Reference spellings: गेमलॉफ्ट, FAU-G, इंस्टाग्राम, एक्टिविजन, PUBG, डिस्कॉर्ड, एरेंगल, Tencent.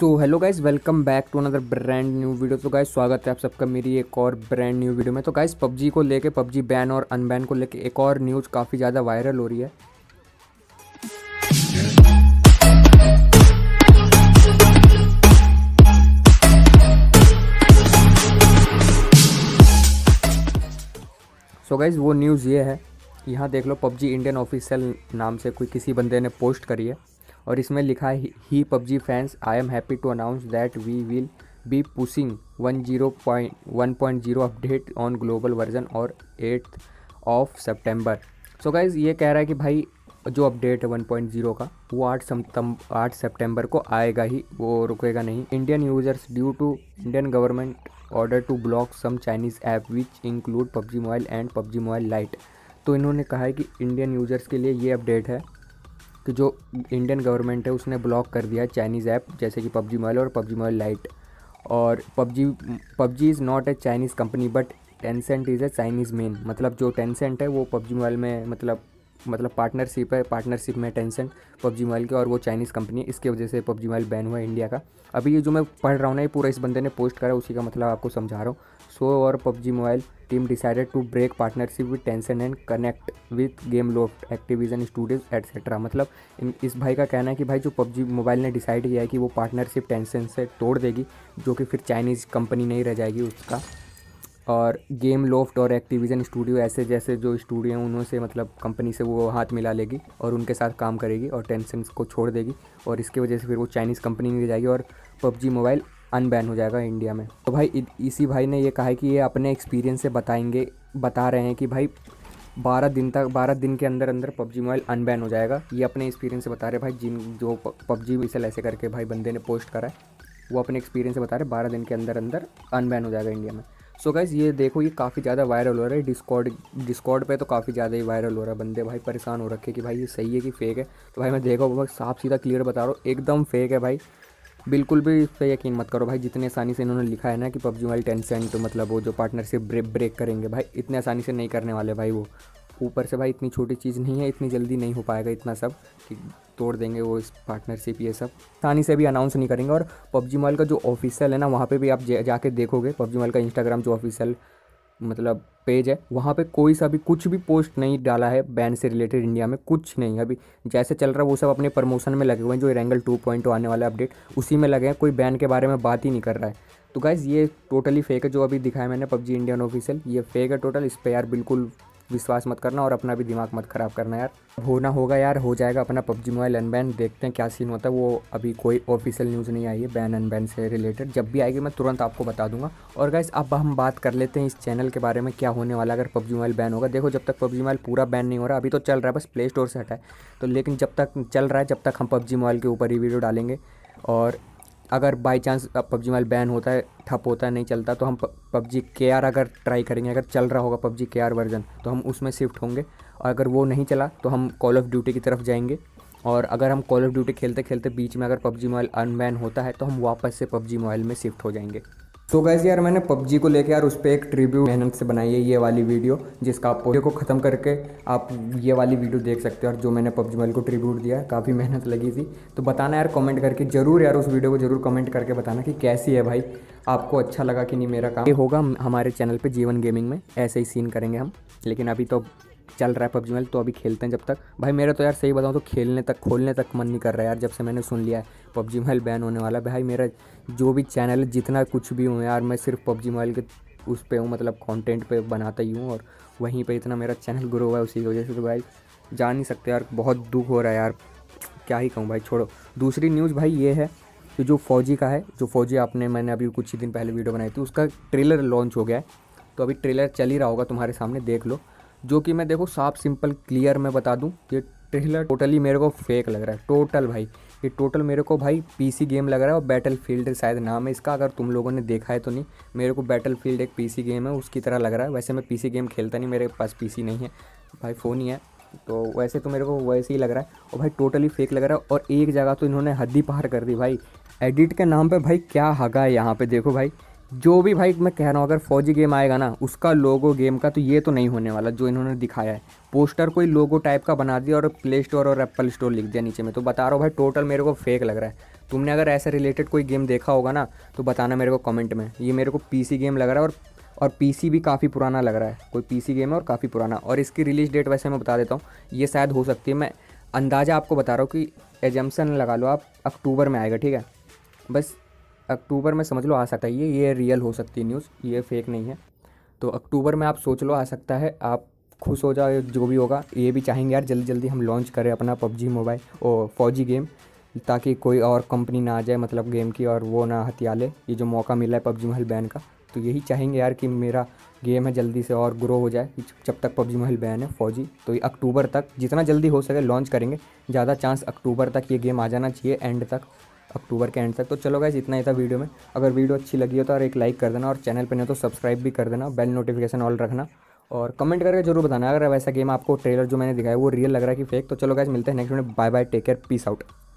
So hello guys, welcome back to another brand new video. तो guys स्वागत है आप सबका मेरी एक और ब्रांड न्यू वीडियो में। तो गाइस पबजी को लेके, पबजी बैन और अनबैन को लेके एक और न्यूज़ काफ़ी ज़्यादा वायरल हो रही है। सो गाइस वो न्यूज़ ये है, यहाँ देख लो, पबजी इंडियन ऑफिशियल नाम से कोई किसी बंदे ने पोस्ट करी है और इसमें लिखा है ही PUBG fans I am happy to announce that we will be pushing 1.0 update on global version और 8 ऑफ सितंबर। सो गाइज़ ये कह रहा है कि भाई जो अपडेट है 1.0 का वो 8 सितंबर को आएगा ही, वो रुकेगा नहीं। Indian users due to Indian government order to block some Chinese app which include PUBG mobile and PUBG mobile lite. तो इन्होंने कहा है कि इंडियन यूजर्स के लिए ये अपडेट है कि जो इंडियन गवर्नमेंट है उसने ब्लॉक कर दिया है चाइनीज़ ऐप जैसे कि पबजी मोबाइल और पबजी मोबाइल लाइट। और PUBG is not a Chinese company but Tencent is a Chinese main. मतलब जो टेंसेंट है वो पबजी मोबाइल में मतलब पार्टनरशिप है, पार्टनरशिप में टेंसेंट पबजी मोबाइल के, और वो चाइनीज़ कंपनी है, इसके वजह से पबजी मोबाइल बैन हुआ है इंडिया का। अभी ये जो मैं पढ़ रहा हूँ ना, ये पूरा इस बंदे ने पोस्ट करा, उसी का मतलब आपको समझा रहा हूँ। सो और PUBG mobile team decided to break partnership with Tencent and connect with गेमलॉफ्ट एक्टिविजन studios etcetera. मतलब इस भाई का कहना है कि भाई जो पबजी मोबाइल ने डिसाइड किया है कि वो पार्टनरशिप टेंसेंट से तोड़ देगी, जो कि फिर चाइनीज़ कंपनी नहीं रह जाएगी उसका। और गेमलॉफ्ट और एक्टिविजन स्टूडियो ऐसे जैसे जो स्टूडियो हैं उनसे मतलब कंपनी से वो हाथ मिला लेगी और उनके साथ काम करेगी और टेंसेंट को छोड़ देगी, और इसके वजह से फिर वो चाइनीज़ कंपनी नहीं रह जाएगी और पबजी मोबाइल अनबैन हो जाएगा इंडिया में। तो भाई इसी भाई ने ये कहा है कि ये अपने एक्सपीरियंस से बता रहे हैं कि भाई 12 दिन के अंदर पबजी मोबाइल अनबैन हो जाएगा। ये अपने एक्सपीरियंस से बता रहे भाई, जो पबजी इसे ऐसे करके भाई बंदे ने पोस्ट करा है, वो अपने एक्सपीरियंस से बता रहे 12 दिन के अंदर अनबैन हो जाएगा इंडिया में। सो गाइज़ ये देखो, ये काफ़ी ज़्यादा वायरल हो रहा है डिस्कॉर्ड पे, तो काफ़ी ज़्यादा ही वायरल हो रहा है। बंदे भाई परेशान हो रखे कि भाई ये सही है कि फेक है। तो भाई मैं देखो बहुत साफ सीधा क्लियर बता रहा हूँ, एकदम फेक है भाई, बिल्कुल भी इस पर यकीन मत करो भाई। जितने आसानी से इन्होंने लिखा है ना कि पबजी मोबाइल टेंसेंट मतलब वो जो पार्टनरशिप ब्रेक करेंगे, भाई इतने आसानी से नहीं करने वाले भाई वो। ऊपर से भाई इतनी छोटी चीज़ नहीं है, इतनी जल्दी नहीं हो पाएगा इतना सब कि तोड़ देंगे वो इस पार्टनरशिप, ये सब आसानी से भी अनाउंस नहीं करेंगे। और पबजी मोबाइल का जो ऑफिशियल है ना, वहाँ पे भी आप जाके देखोगे पबजी मोबाइल का इंस्टाग्राम जो ऑफिशियल मतलब पेज है, वहाँ पे कोई सा भी कुछ भी पोस्ट नहीं डाला है बैन से रिलेटेड इंडिया में, कुछ नहीं। अभी जैसे चल रहा है वो सब अपने प्रमोशन में लगे हुए हैं, जो एरेंगल 2.0 आने वाला अपडेट उसी में लगे हैं, कोई बैन के बारे में बात ही नहीं कर रहा है। तो गाइज़ ये टोटली फेक है, जो अभी दिखाया मैंने पबजी इंडियन ऑफिशियल, ये फेक है टोटल। इस पर यार बिल्कुल विश्वास मत करना और अपना भी दिमाग मत ख़राब करना यार। होना होगा यार, हो जाएगा अपना पबजी मोबाइल अनबैन। देखते हैं क्या सीन होता है, वो अभी कोई ऑफिशियल न्यूज़ नहीं आई है बैन अनबैन से रिलेटेड। जब भी आएगी मैं तुरंत आपको बता दूंगा। और गाइस अब हम बात कर लेते हैं इस चैनल के बारे में, क्या होने वाला अगर पबजी मोबाइल बैन होगा। देखो जब तक पबजी मोबाइल पूरा बैन नहीं हो रहा, अभी तो चल रहा है, बस प्ले स्टोर से हटा है, तो लेकिन जब तक चल रहा है जब तक हम पबजी मोबाइल के ऊपर ही वीडियो डालेंगे। और अगर by chance PUBG mobile ban होता है, ठप होता है, नहीं चलता, तो हम पबजी केआर अगर ट्राई करेंगे, अगर चल रहा होगा पबजी केआर वर्जन तो हम उसमें शिफ्ट होंगे। और अगर वो नहीं चला तो हम कॉल ऑफ ड्यूटी की तरफ जाएंगे। और अगर हम कॉल ऑफ ड्यूटी खेलते खेलते बीच में अगर पबजी मोबाइल अनबैन होता है तो हम वापस से पबजी मोबाइल में शिफ्ट हो जाएंगे। तो गाइस यार मैंने पबजी को लेकर यार उस पर एक रिव्यू मेहनत से बनाई है ये वाली वीडियो, जिसका आप वीडियो को ख़त्म करके आप ये वाली वीडियो देख सकते हो। और जो मैंने पबजी मोबाइल को ट्रिब्यूट दिया, काफ़ी मेहनत लगी थी। तो बताना यार कमेंट करके ज़रूर यार, उस वीडियो को ज़रूर कमेंट करके बताना कि कैसी है भाई, आपको अच्छा लगा कि नहीं। मेरा काम ये होगा हमारे चैनल पर जीवन गेमिंग में ऐसे ही सीन करेंगे हम, लेकिन अभी तो चल रहा है पबजी मोबाइल, तो अभी खेलते हैं जब तक। भाई मेरा तो यार सही बताऊँ तो खोलने तक मन नहीं कर रहा है यार, जब से मैंने सुन लिया है पबजी मोबाइल बैन होने वाला। भाई मेरा जो भी चैनल जितना कुछ भी हूँ यार, मैं सिर्फ पबजी मोबाइल के उस पे हूँ, मतलब कंटेंट पे बनाता ही हूँ और वहीं पे इतना मेरा चैनल ग्रो हुआ है उसी की वजह से। तो भाई जान नहीं सकते यार, बहुत दुख हो रहा है यार, क्या ही कहूँ भाई, छोड़ो। दूसरी न्यूज़ भाई ये है कि जो फौजी का है, जो फौजी मैंने अभी कुछ ही दिन पहले वीडियो बनाई थी, उसका ट्रेलर लॉन्च हो गया है। तो अभी ट्रेलर चल ही रहा होगा तुम्हारे सामने, देख लो। जो कि मैं देखो साफ सिंपल क्लियर मैं बता दूं, ये ट्रेलर टोटली मेरे को फेक लग रहा है टोटल भाई। ये टोटल मेरे को भाई पीसी गेम लग रहा है, और बैटलफील्ड शायद नाम है इसका, अगर तुम लोगों ने देखा है तो नहीं। मेरे को बैटलफील्ड एक पीसी गेम है उसकी तरह लग रहा है। वैसे मैं पीसी गेम खेलता नहीं, मेरे पास पीसी नहीं है भाई, फ़ोन ही है, तो वैसे तो मेरे को वैसे ही लग रहा है। और भाई टोटली फेक लग रहा है। और एक जगह तो इन्होंने हद ही पार कर दी भाई, एडिट के नाम पर भाई क्या हगा है यहाँ पर। देखो भाई जो भी भाई मैं कह रहा हूँ, अगर फौजी गेम आएगा ना, उसका लोगो गेम का तो ये तो नहीं होने वाला जो इन्होंने दिखाया है। पोस्टर कोई लोगो टाइप का बना दिया और प्ले स्टोर और एप्पल स्टोर लिख दिया नीचे में। तो बता रहा हूँ भाई, टोटल मेरे को फेक लग रहा है। तुमने अगर ऐसे रिलेटेड कोई गेम देखा होगा ना तो बताना मेरे को कमेंट में। ये मेरे को पीसी गेम लग रहा है और पीसी भी काफ़ी पुराना लग रहा है। कोई पीसी गेम है और काफ़ी पुराना। और इसकी रिलीज़ डेट वैसे मैं बता देता हूँ, ये शायद हो सकती है, मैं अंदाज़ा आपको बता रहा हूँ कि एजम्पशन लगा लो आप, अक्टूबर में आएगा। ठीक है, बस अक्टूबर में समझ लो आ सकता है। ये रियल हो सकती है न्यूज़, ये फेक नहीं है। तो अक्टूबर में आप सोच लो आ सकता है, आप खुश हो जाओ। जो भी होगा, ये भी चाहेंगे यार जल्दी जल्दी हम लॉन्च करें अपना पबजी मोबाइल और फौजी गेम, ताकि कोई और कंपनी ना आ जाए मतलब गेम की, और वो ना हथिया ले। ये जो मौका मिला है पबजी मोबाइल बैन का, तो यही चाहेंगे यार कि मेरा गेम है जल्दी से और ग्रो हो जाए। जब तक पबजी मोबाइल बैन है फौजी, तो ये अक्टूबर तक जितना जल्दी हो सके लॉन्च करेंगे। ज़्यादा चांस अक्टूबर तक ये गेम आ जाना चाहिए, एंड तक, अक्टूबर के एंड तक। तो चलो गाइस, इतना ही था वीडियो में। अगर वीडियो अच्छी लगी हो तो यार एक लाइक कर देना, और चैनल पे नहीं हो तो सब्सक्राइब भी कर देना, बेल नोटिफिकेशन ऑल रखना, और कमेंट करके जरूर बताना अगर वैसा गेम आपको ट्रेलर जो मैंने दिखाया वो रियल लग रहा है कि फेक। तो चलो गाइस, मिलते हैं नेक्स्ट वीडियो में। Bye bye, take care, peace out.